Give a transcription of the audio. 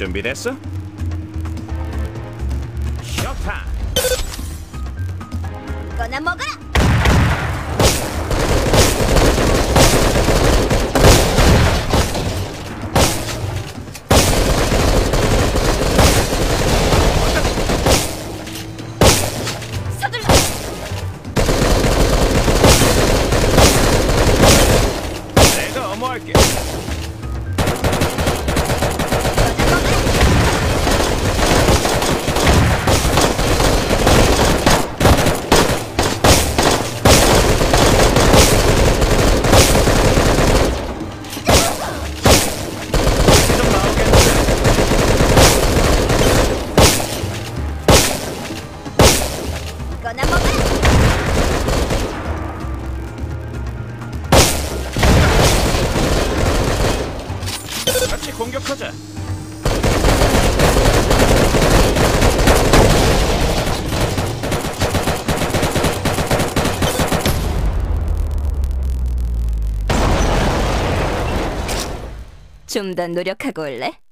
준비됐어? 쇼파! 이거나 먹어라! 같이 공격하자. 좀 더 노력하고 올래?